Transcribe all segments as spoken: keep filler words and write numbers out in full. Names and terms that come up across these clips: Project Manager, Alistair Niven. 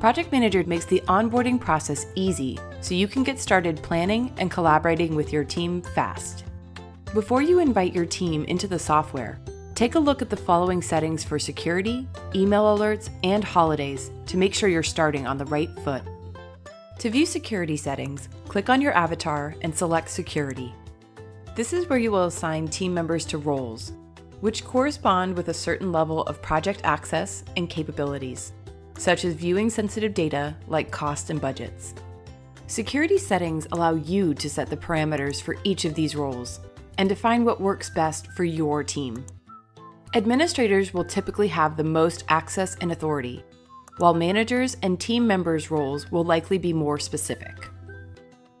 Project Manager makes the onboarding process easy so you can get started planning and collaborating with your team fast. Before you invite your team into the software, take a look at the following settings for security, email alerts, and holidays to make sure you're starting on the right foot. To view security settings, click on your avatar and select Security. This is where you will assign team members to roles, which correspond with a certain level of project access and capabilities, such as viewing sensitive data like cost and budgets. Security settings allow you to set the parameters for each of these roles and define what works best for your team. Administrators will typically have the most access and authority, while managers and team members' roles will likely be more specific.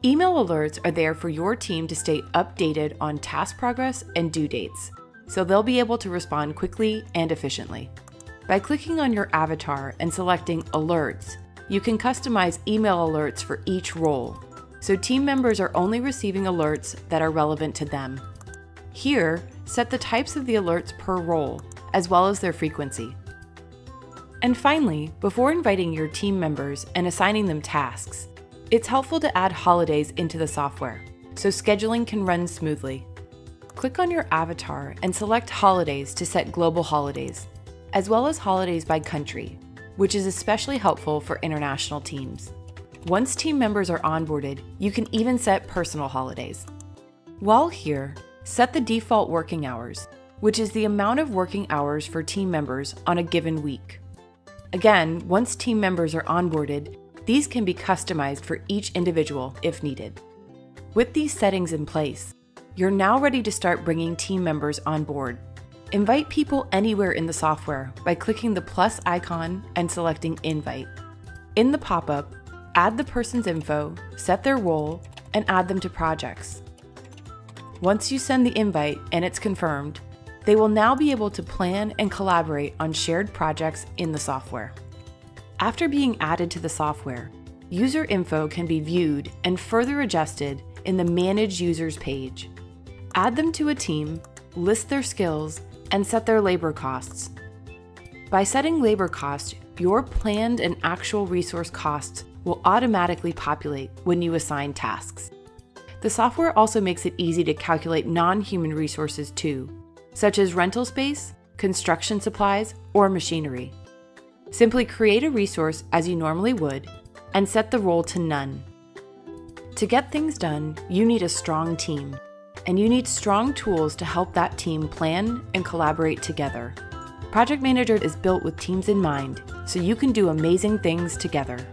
Email alerts are there for your team to stay updated on task progress and due dates, so they'll be able to respond quickly and efficiently. By clicking on your avatar and selecting Alerts, you can customize email alerts for each role, so team members are only receiving alerts that are relevant to them. Here, set the types of the alerts per role, as well as their frequency. And finally, before inviting your team members and assigning them tasks, it's helpful to add holidays into the software, so scheduling can run smoothly. Click on your avatar and select Holidays to set global holidays, as well as holidays by country, which is especially helpful for international teams. Once team members are onboarded, you can even set personal holidays. While here, set the default working hours, which is the amount of working hours for team members on a given week. Again, once team members are onboarded, these can be customized for each individual if needed. With these settings in place, you're now ready to start bringing team members on board. Invite people anywhere in the software by clicking the plus icon and selecting Invite. In the pop-up, add the person's info, set their role, and add them to projects. Once you send the invite and it's confirmed, they will now be able to plan and collaborate on shared projects in the software. After being added to the software, user info can be viewed and further adjusted in the Manage Users page. Add them to a team, list their skills, and set their labor costs. By setting labor costs, your planned and actual resource costs will automatically populate when you assign tasks. The software also makes it easy to calculate non-human resources too, such as rental space, construction supplies, or machinery. Simply create a resource as you normally would and set the role to none. To get things done, you need a strong team, and you need strong tools to help that team plan and collaborate together. Project Manager is built with teams in mind, so you can do amazing things together.